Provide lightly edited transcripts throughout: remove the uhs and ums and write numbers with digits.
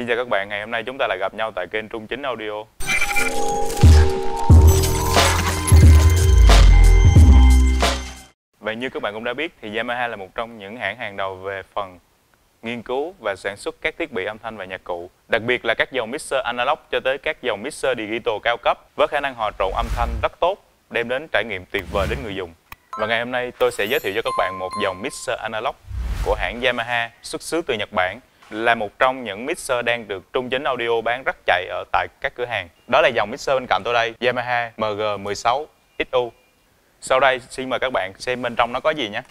Xin chào các bạn, ngày hôm nay chúng ta lại gặp nhau tại kênh Trung Chính Audio. Và như các bạn cũng đã biết thì Yamaha là một trong những hãng hàng đầu về phần nghiên cứu và sản xuất các thiết bị âm thanh và nhạc cụ, đặc biệt là các dòng mixer analog cho tới các dòng mixer digital cao cấp với khả năng hòa trộn âm thanh rất tốt, đem đến trải nghiệm tuyệt vời đến người dùng. Và ngày hôm nay tôi sẽ giới thiệu cho các bạn một dòng mixer analog của hãng Yamaha xuất xứ từ Nhật Bản, là một trong những mixer đang được Trung Chính Audio bán rất chạy ở tại các cửa hàng. Đó là dòng mixer bên cạnh tôi đây, Yamaha MG16XU. Sau đây xin mời các bạn xem bên trong nó có gì nhé.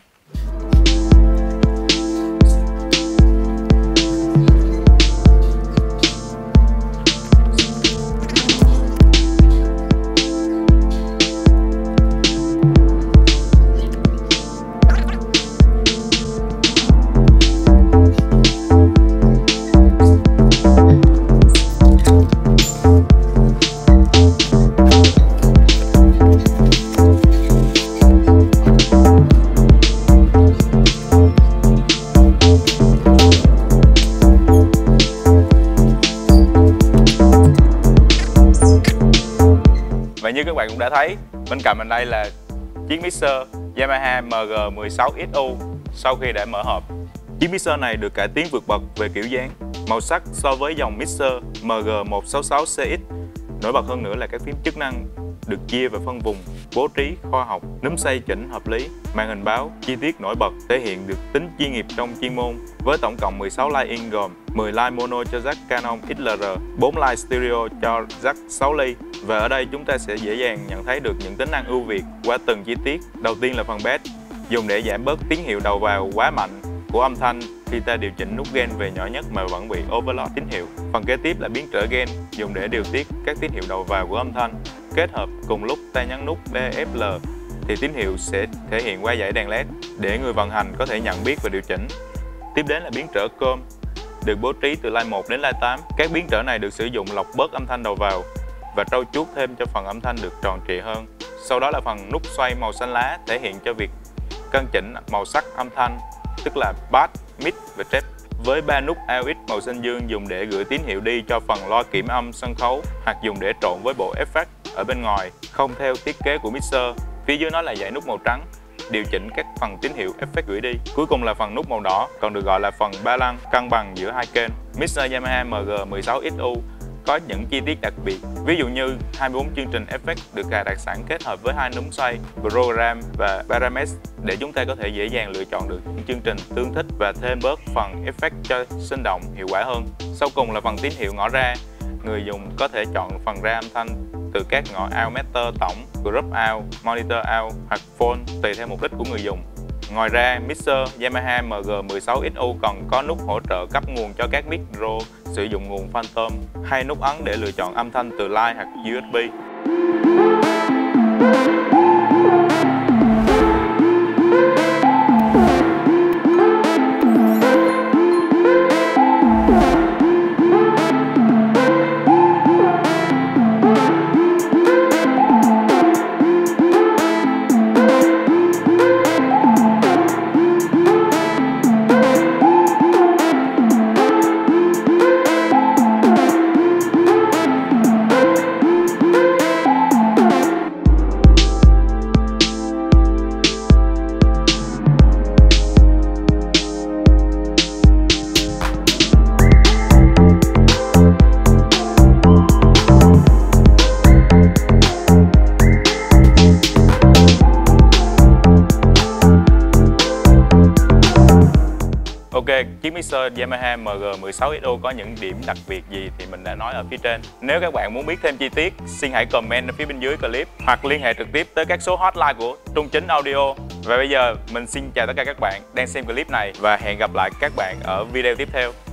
Và như các bạn cũng đã thấy, bên cạnh mình đây là chiếc mixer Yamaha MG16XU sau khi đã mở hộp. Chiếc mixer này được cải tiến vượt bậc về kiểu dáng, màu sắc so với dòng mixer MG166CX. Nổi bật hơn nữa là các phím chức năng được chia và phân vùng, bố trí khoa học, núm xoay chỉnh hợp lý, màn hình báo, chi tiết nổi bật, thể hiện được tính chuyên nghiệp trong chuyên môn với tổng cộng 16 line in gồm 10 line mono cho jack Canon XLR, 4 line stereo cho jack 6 ly. Và ở đây chúng ta sẽ dễ dàng nhận thấy được những tính năng ưu việt qua từng chi tiết. Đầu tiên là phần bass, dùng để giảm bớt tín hiệu đầu vào quá mạnh của âm thanh khi ta điều chỉnh nút gain về nhỏ nhất mà vẫn bị overload tín hiệu. Phần kế tiếp là biến trở gain, dùng để điều tiết các tín hiệu đầu vào của âm thanh. Kết hợp cùng lúc ta nhấn nút BFL thì tín hiệu sẽ thể hiện qua dải đèn LED để người vận hành có thể nhận biết và điều chỉnh. Tiếp đến là biến trở COMP, được bố trí từ line 1 đến line 8. Các biến trở này được sử dụng lọc bớt âm thanh đầu vào và trau chuốt thêm cho phần âm thanh được tròn trịa hơn. Sau đó là phần nút xoay màu xanh lá, thể hiện cho việc căn chỉnh màu sắc âm thanh, tức là bass, mid và treble, với 3 nút AUX màu xanh dương dùng để gửi tín hiệu đi cho phần loa kiểm âm sân khấu hoặc dùng để trộn với bộ effect ở bên ngoài, không theo thiết kế của mixer. Phía dưới nó là dải nút màu trắng, điều chỉnh các phần tín hiệu effect gửi đi. Cuối cùng là phần nút màu đỏ, còn được gọi là phần balance, cân bằng giữa hai kênh. Mixer Yamaha MG16XU có những chi tiết đặc biệt, ví dụ như 24 chương trình effect được cài đặt sẵn kết hợp với hai núm xoay program và parameter để chúng ta có thể dễ dàng lựa chọn được những chương trình tương thích và thêm bớt phần effect cho sinh động, hiệu quả hơn. Sau cùng là phần tín hiệu ngõ ra, người dùng có thể chọn phần ra âm thanh từ các ngõ out master tổng, group out, monitor out hoặc phone tùy theo mục đích của người dùng. Ngoài ra, mixer Yamaha MG16XU còn có nút hỗ trợ cấp nguồn cho các micro sử dụng nguồn phantom, hay nút ấn để lựa chọn âm thanh từ line hoặc USB. Ok, chiếc mixer Yamaha MG16XU có những điểm đặc biệt gì thì mình đã nói ở phía trên. Nếu các bạn muốn biết thêm chi tiết, xin hãy comment ở phía bên dưới clip hoặc liên hệ trực tiếp tới các số hotline của Trung Chính Audio. Và bây giờ mình xin chào tất cả các bạn đang xem clip này và hẹn gặp lại các bạn ở video tiếp theo.